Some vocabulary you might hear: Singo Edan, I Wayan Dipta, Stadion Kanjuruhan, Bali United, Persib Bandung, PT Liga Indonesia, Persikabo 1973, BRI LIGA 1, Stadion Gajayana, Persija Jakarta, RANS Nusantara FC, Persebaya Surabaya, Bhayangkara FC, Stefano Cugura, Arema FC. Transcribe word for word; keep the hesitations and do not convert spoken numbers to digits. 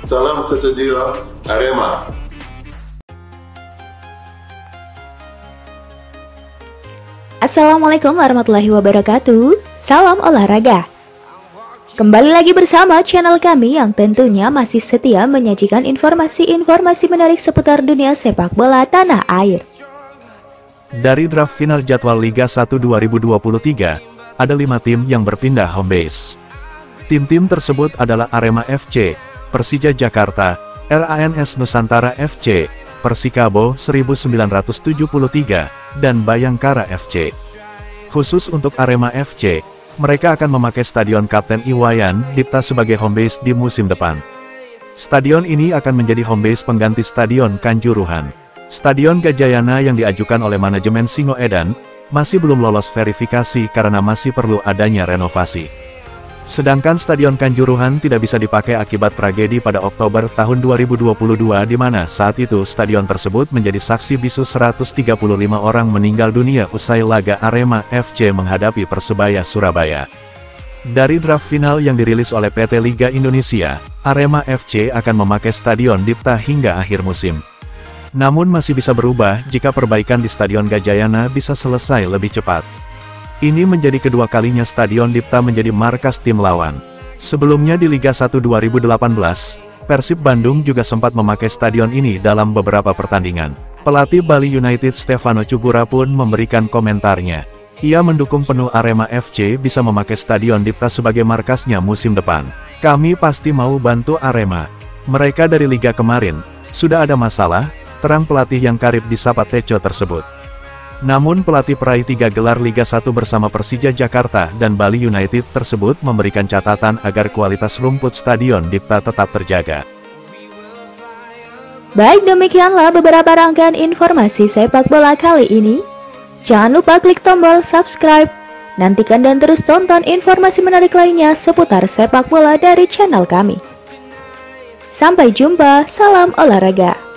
Salam sejahtera Arema. Assalamualaikum warahmatullahi wabarakatuh. Salam olahraga. Kembali lagi bersama channel kami yang tentunya masih setia menyajikan informasi-informasi menarik seputar dunia sepak bola tanah air. Dari draft final jadwal Liga satu dua ribu dua puluh tiga, ada lima tim yang berpindah home base. Tim-tim tersebut adalah Arema F C, Persija Jakarta, RANS Nusantara F C, Persikabo seribu sembilan ratus tujuh puluh tiga, dan Bhayangkara F C. Khusus untuk Arema F C, mereka akan memakai Stadion Kapten Iwayan Dipta sebagai home base di musim depan. Stadion ini akan menjadi home base pengganti Stadion Kanjuruhan. Stadion Gajayana yang diajukan oleh manajemen Singo Edan masih belum lolos verifikasi karena masih perlu adanya renovasi. Sedangkan Stadion Kanjuruhan tidak bisa dipakai akibat tragedi pada Oktober tahun dua ribu dua puluh dua, di mana saat itu stadion tersebut menjadi saksi bisu seratus tiga puluh lima orang meninggal dunia usai laga Arema F C menghadapi Persebaya Surabaya. Dari draft final yang dirilis oleh P T Liga Indonesia, Arema F C akan memakai Stadion Dipta hingga akhir musim. Namun masih bisa berubah jika perbaikan di Stadion Gajayana bisa selesai lebih cepat. Ini menjadi kedua kalinya Stadion Dipta menjadi markas tim lawan. Sebelumnya di Liga satu dua ribu delapan belas, Persib Bandung juga sempat memakai stadion ini dalam beberapa pertandingan. Pelatih Bali United Stefano Cugura pun memberikan komentarnya. Ia mendukung penuh Arema F C bisa memakai Stadion Dipta sebagai markasnya musim depan. Kami pasti mau bantu Arema. Mereka dari Liga kemarin, sudah ada masalah, terang pelatih yang karib disapa Teco tersebut. Namun pelatih peraih tiga gelar Liga satu bersama Persija Jakarta dan Bali United tersebut memberikan catatan agar kualitas rumput Stadion Dipta tetap terjaga. Baik, demikianlah beberapa rangkaian informasi sepak bola kali ini. Jangan lupa klik tombol subscribe. Nantikan dan terus tonton informasi menarik lainnya seputar sepak bola dari channel kami. Sampai jumpa, salam olahraga.